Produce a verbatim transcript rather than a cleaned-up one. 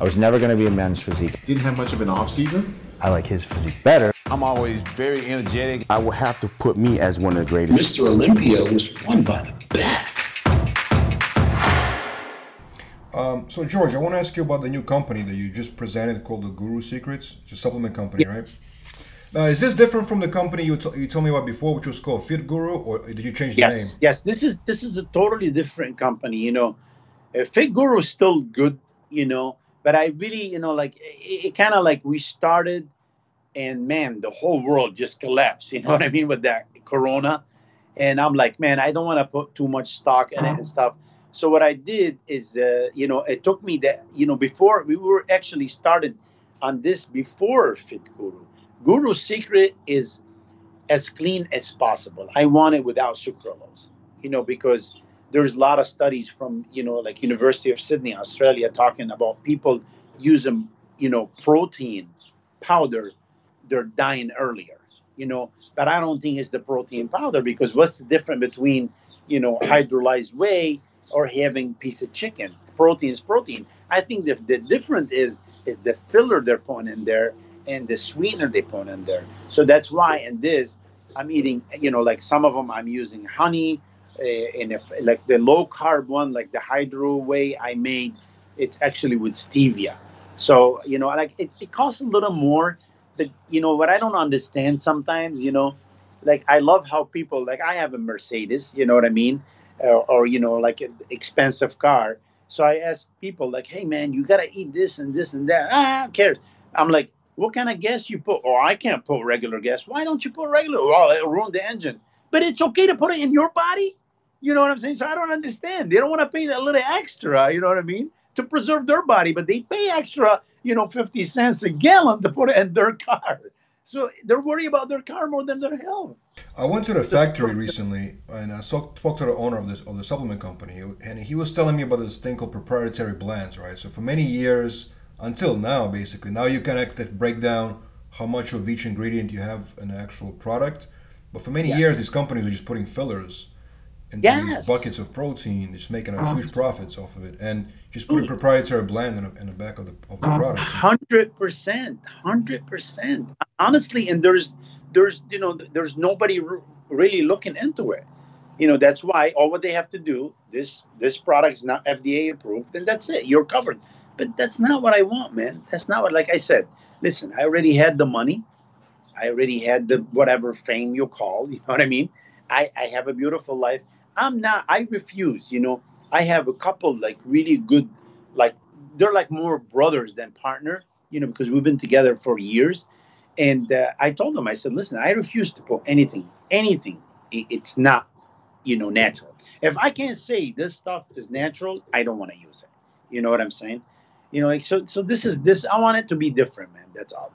I was never going to be a men's physique. Didn't have much of an off-season. I like his physique better. I'm always very energetic. I will have to put me as one of the greatest. Mister Olympia was won by the back. Um, so, George, I want to ask you about the new company that you just presented called the Guru Secrets. It's a supplement company, yeah. Right? Uh, is this different from the company you, you told me about before, which was called Fit Guru, or did you change the yes, name? Yes, this is this is a totally different company, you know. Uh, Fit Guru is still good, you know, but I really, you know, like, it, it kind of like we started and, man, the whole world just collapsed, you know what I mean, with that corona. And I'm like, man, I don't want to put too much stock in it and stuff. So what I did is, uh, you know, it took me that, you know, before we were actually started on this before Fit Guru. Guru Secret is as clean as possible. I want it without sucralose, you know, because there's a lot of studies from, you know, like University of Sydney, Australia, talking about people using, you know, protein powder, they're dying earlier, you know. But I don't think it's the protein powder, because what's the difference between, you know, hydrolyzed whey or having a piece of chicken? Protein is protein. I think the, the difference is, is the filler they're putting in there and the sweetener they put in there. So that's why in this, I'm eating, you know, like some of them I'm using honey, uh, and if like the low carb one, like the hydro whey I made, it's actually with stevia. So, you know, like it, it costs a little more, but you know, what I don't understand sometimes, you know, like I love how people, like I have a Mercedes, you know what I mean? Uh, or, you know, like an expensive car. So I ask people like, hey man, you gotta eat this and this and that. Ah, who cares? I'm like, what kind of gas you put? Oh, I can't put regular gas. Why don't you put regular? Well, it'll ruin the engine. But it's okay to put it in your body. You know what I'm saying? So I don't understand. They don't want to pay that little extra, you know what I mean, to preserve their body. But they pay extra, you know, fifty cents a gallon to put it in their car. So they're worried about their car more than their health. I went to the factory recently, and I spoke to the owner of, this, of the supplement company. And he was telling me about this thing called proprietary blends, right? So for many years, until now, basically, now you can actually break down how much of each ingredient you have in the actual product. But for many yes. years, these companies are just putting fillers into yes. these buckets of protein, just making a huge profits off of it, and just putting proprietary blend in the, in the back of the, of the product. Hundred percent, hundred percent. Honestly, and there's, there's, you know, there's nobody really looking into it. You know, that's why all what they have to do this this product is not F D A approved, and that's it. You're covered. But that's not what I want, man. That's not what, like I said, listen, I already had the money. I already had the whatever fame you call, you know what I mean? I, I have a beautiful life. I'm not, I refuse, you know. I have a couple like really good, like, they're like more brothers than partner, you know, because we've been together for years. And uh, I told them, I said, listen, I refuse to put anything, anything. It's not, you know, natural. If I can't say this stuff is natural, I don't want to use it. You know what I'm saying? You know, like, so, so this is this, I want it to be different, man. That's all.